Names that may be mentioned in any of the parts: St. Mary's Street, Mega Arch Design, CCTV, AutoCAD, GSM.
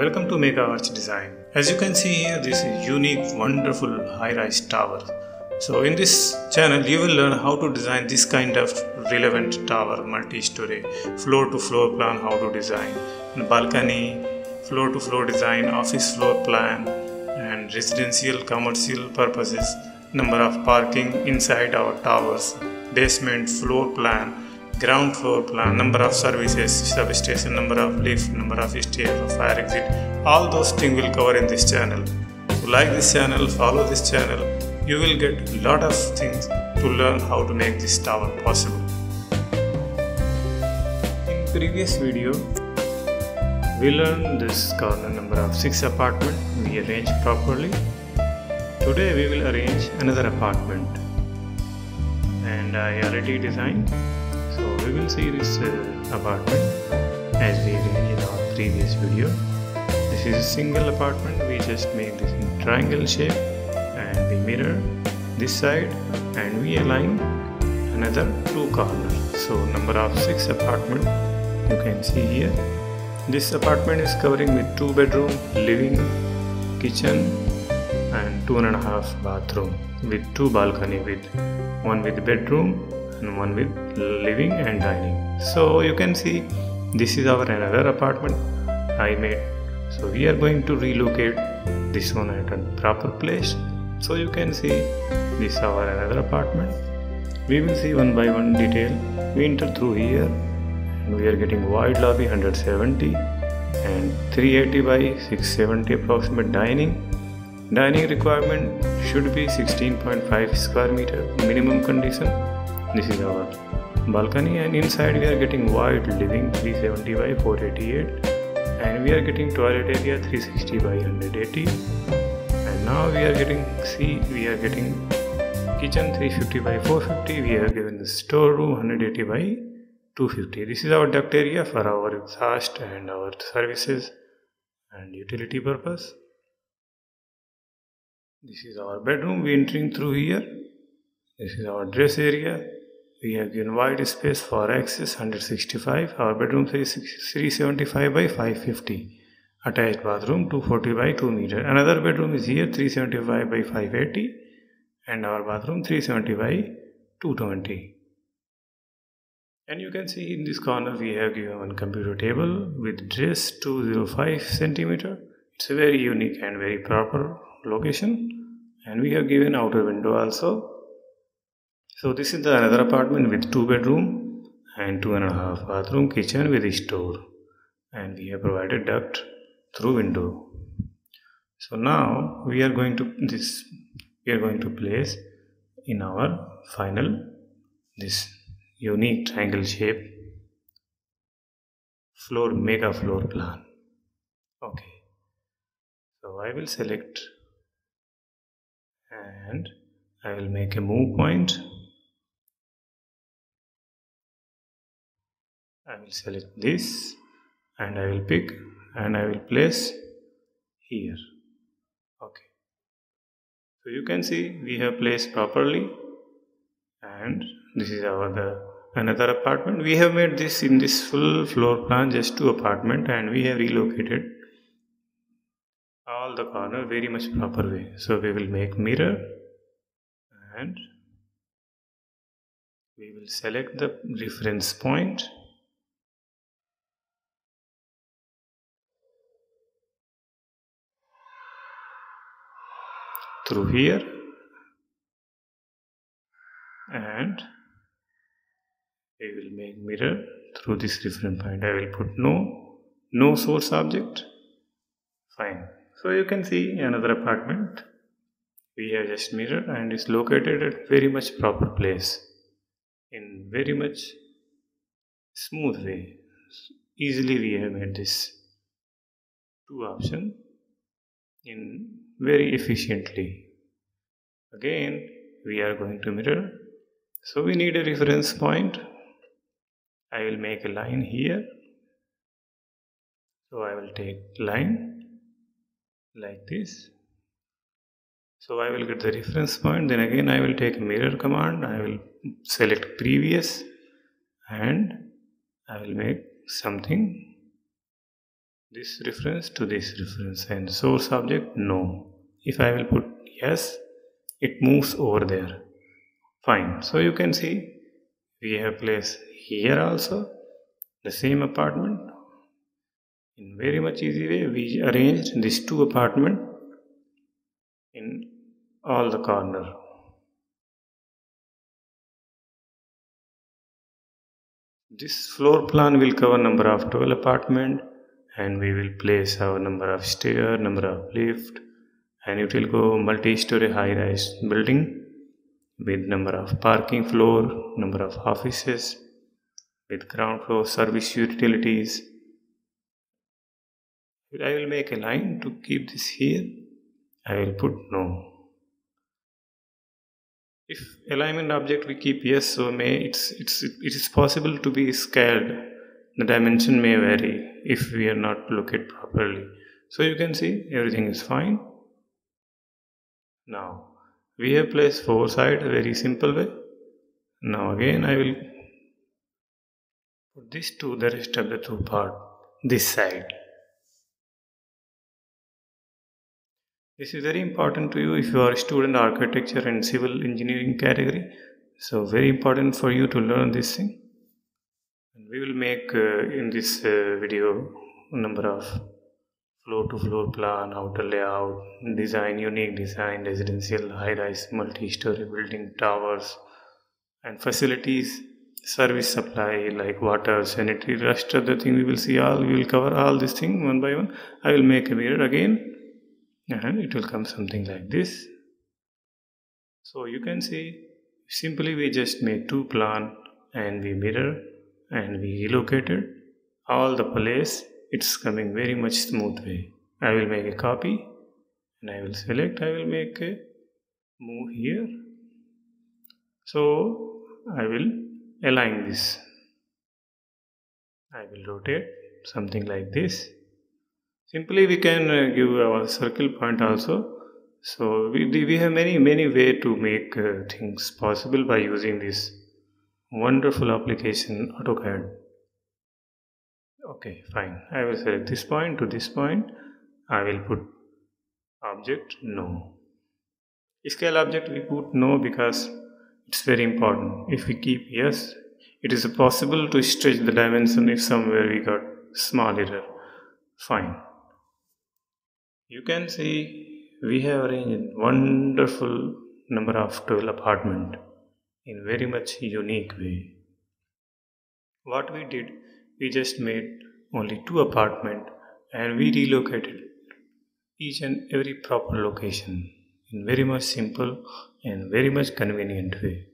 Welcome to Mega Arch Design. As you can see here, this is unique, wonderful high-rise tower. So in this channel, you will learn how to design this kind of relevant tower, multi-story, floor-to-floor plan, how to design, balcony, floor-to-floor design, office floor plan, and residential, commercial purposes, number of parking inside our towers, basement floor plan, ground floor plan, number of services, substation, number of lift, number of stairs, fire exit, all those things will cover in this channel. So like this channel, follow this channel, you will get a lot of things to learn how to make this tower possible. In previous video, we learned this corner number of 6 apartment, we arranged properly. Today we will arrange another apartment and I already designed. So we will see this apartment as we did in our previous video. This is a single apartment. We just make this in triangle shape and we mirror this side and we align another two corners. So number of 6 apartment you can see here. This apartment is covering with 2 bedroom, living, kitchen and 2.5 bathroom with 2 balcony, with one with bedroom and one with living and dining. So you can see this is our another apartment I made. So we are going to relocate this one at a proper place. So you can see this is our another apartment. We will see one by one detail. We enter through here and we are getting wide lobby 170 and 380 by 670 approximate dining. Dining requirement should be 16.5 square meter minimum condition. This is our balcony and inside we are getting wide living 370 by 488 and we are getting toilet area 360 by 180 and now we are getting, see, we are getting kitchen 350 by 450, we are given the storeroom 180 by 250. This is our duct area for our exhaust and our services and utility purpose. This is our bedroom, we entering through here. This is our dress area. We have given wide space for access 165. Our bedroom size 375 by 550. Attached bathroom 240 by 2 meter. Another bedroom is here 375 by 580. And our bathroom 370 by 220. And you can see in this corner we have given one computer table with dress 205 centimeter. It's a very unique and very proper location, and we have given outer window also. So this is the another apartment with 2 bedroom and 2.5 bathroom, kitchen with store, and we have provided duct through window. So now we are going to place in our final this unique triangle shape floor, mega floor plan. Okay, so I will select and I will make a move point. I will select this and I will pick and I will place here. Okay, so you can see we have placed properly and this is our another apartment. We have made this in this full floor plan just 2 apartments and we have relocated all the corner very much proper way. So we will make mirror and we will select the reference point through here and we will make mirror through this reference point. I will put no source object. Fine. So you can see another apartment we have just mirrored and is located at very much proper place in very much smooth way. Easily we have made this 2 options in very efficiently. Again we are going to mirror. So we need a reference point. I will make a line here. So I will take line like this. So I will get the reference point. Then again I will take mirror command. I will select previous and I will make something this reference to this reference, and source object no. If I will put yes, it moves over there. Fine. So you can see we have placed here also the same apartment. In very much easy way we arranged these two apartments in all the corner. This floor plan will cover number of 12 apartment, and we will place our number of stair, number of lift, and it will go multi-story high-rise building with number of parking floor, number of offices, with ground floor service utilities. I will make a line to keep this here. I will put no. If alignment object we keep yes, so it is possible to be scaled. The dimension may vary if we are not located properly. So you can see everything is fine. Now we have placed four sides very simple way. Now again I will put this to the rest of the two part, this side. This is very important to you if you are a student architecture and civil engineering category. So very important for you to learn this thing. We will make in this video number of floor to floor plan, outer layout, design, unique design, residential, high-rise, multi-story building, towers and facilities, service supply like water, sanitary, rest of the thing we will see all, we will cover all this thing one by one. I will make a mirror again. And it will come something like this. So you can see simply we just made two plan and we mirror and we relocated all the place. It's coming very much smooth way. I will make a copy and I will select. I will make a move here. So I will align this. I will rotate something like this. Simply we can give our circle point also. So we have many way to make things possible by using this wonderful application AutoCAD. Okay, fine. I will select this point to this point. I will put object no. Scale object we put no because it's very important. If we keep yes, it is possible to stretch the dimension if somewhere we got small error. Fine. You can see we have arranged wonderful number of 12 apartment in very much unique way. What we did, we just made only two apartment and we relocated each and every proper location in very much simple and very much convenient way.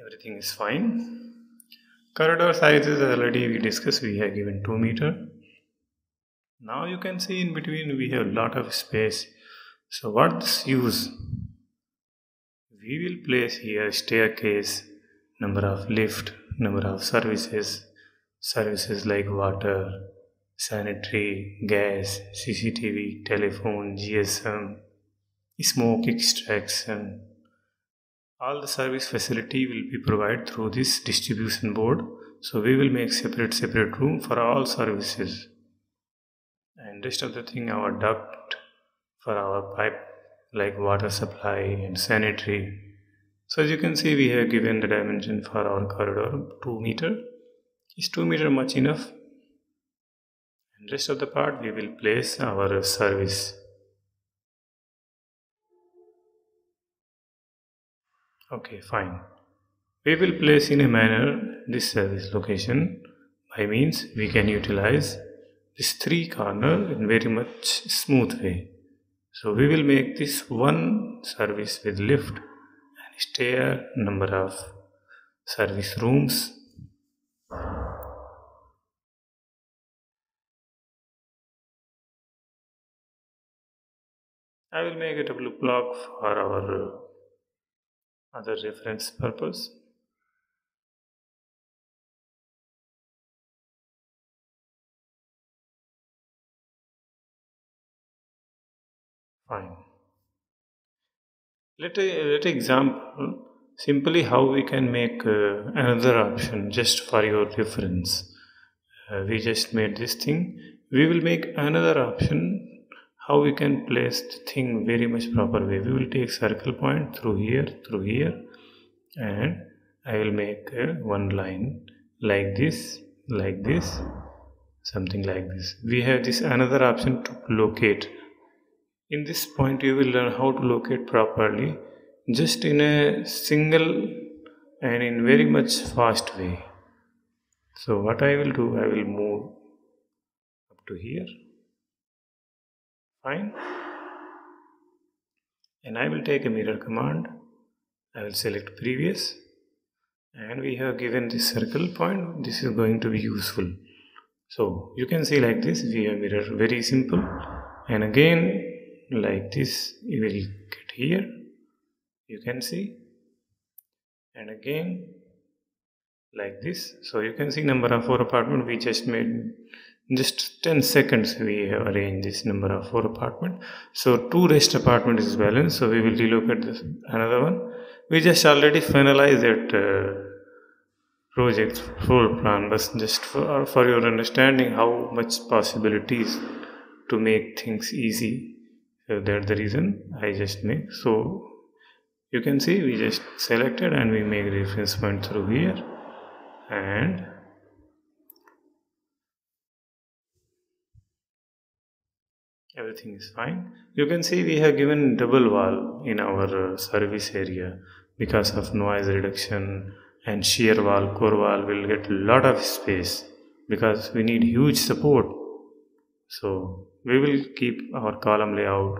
Everything is fine. Corridor sizes already we discussed, we have given 2 meters. Now you can see in between we have a lot of space. So what's use? We will place here staircase, number of lift, number of services, services like water, sanitary, gas, CCTV, telephone, GSM, smoke extraction. All the service facility will be provided through this distribution board. So we will make separate room for all services. And rest of the thing, our duct for our pipe like water supply and sanitary. So as you can see, we have given the dimension for our corridor 2 meters. Is 2 meters much enough? And rest of the part we will place our service. Okay, fine. We will place in a manner this service location. By means we can utilize this three corner in very much smooth way. So we will make this one service with lift and stair, number of service rooms. I will make a double block for our other reference purpose. Fine. Let example simply how we can make another option just for your reference. we just made this thing. We will make another option how we can place the thing very much proper way. We will take circle point through here, and I will make one line like this, something like this. We have this another option to locate. In this point you will learn how to locate properly, just in a single and in very much fast way. So what I will do, I will move up to here, fine, and I will take a mirror command. I will select previous, and we have given this circle point. This is going to be useful. So you can see like this we have mirror, very simple. And again like this you will get here, you can see, and again like this. So you can see number of 4 apartment, we just made just 10 seconds we have arranged this number of 4 apartment. So 2 rest apartment is balanced, so we will relocate this another one. We just already finalized that project floor plan, but just for your understanding how much possibilities to make things easy, so that's the reason I just make. So you can see we just selected and we make reference point through here, and everything is fine. You can see we have given double wall in our service area because of noise reduction, and shear wall, core wall will get a lot of space because we need huge support. So we will keep our column layout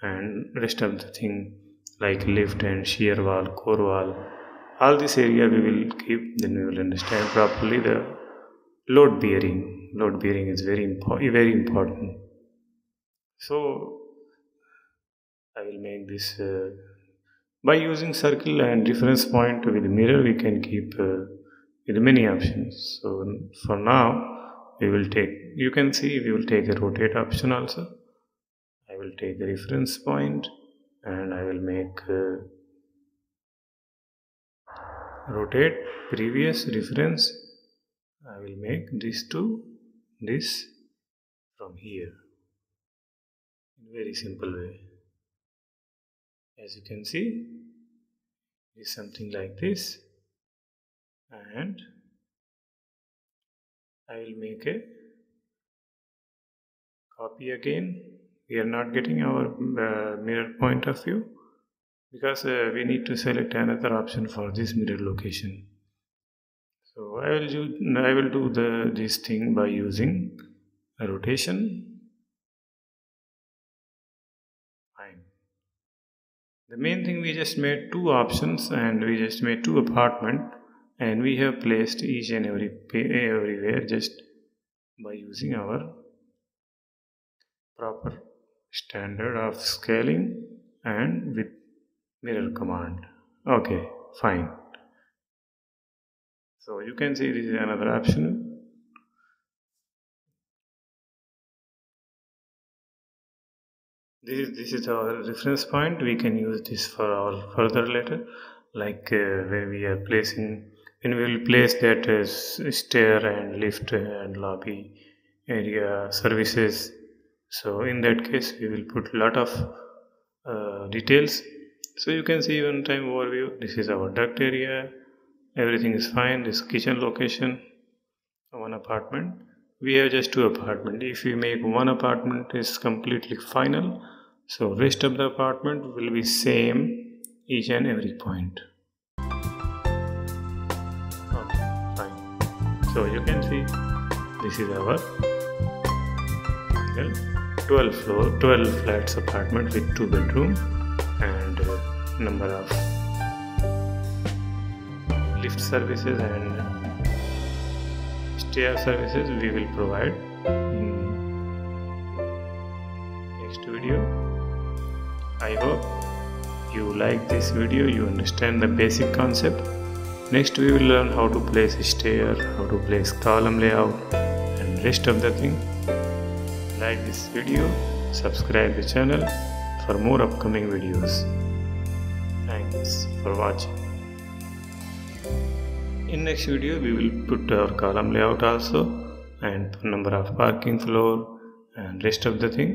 and rest of the thing like lift and shear wall, core wall, all this area we will keep. Then we will understand properly the load bearing. Load bearing is very important. So I will make this by using circle and reference point with mirror we can keep with many options. So for now we will take, you can see we will take a rotate option also. I will take a reference point and I will make rotate, previous, reference. I will make this to this from here in very simple way. As you can see, is something like this, and I will make a copy again. We are not getting our mirror point of view because we need to select another option for this mirror location. So I will do this thing by using a rotation. The main thing, we just made 2 options and we just made 2 apartment, and we have placed each and everywhere just by using our proper standard of scaling and with mirror command. Okay, fine. So you can see this is another option. This is our reference point. We can use this for our further later, like when we will place that stair and lift and lobby area services. So in that case we will put lot of details. So you can see one time overview, this is our duct area, everything is fine. This kitchen location, one apartment. We have just 2 apartments. If we make one apartment is completely final, so rest of the apartment will be same each and every point. Okay, fine. So you can see this is our 12 floor, 12 flats apartment with 2 bedroom and number of lift services and stair services we will provide in next video. I hope you like this video, you understand the basic concept. Next we will learn how to place stair, how to place column layout and rest of the thing. Like this video, subscribe the channel for more upcoming videos. Thanks for watching. In next video we will put our column layout also, and number of parking floor and rest of the thing.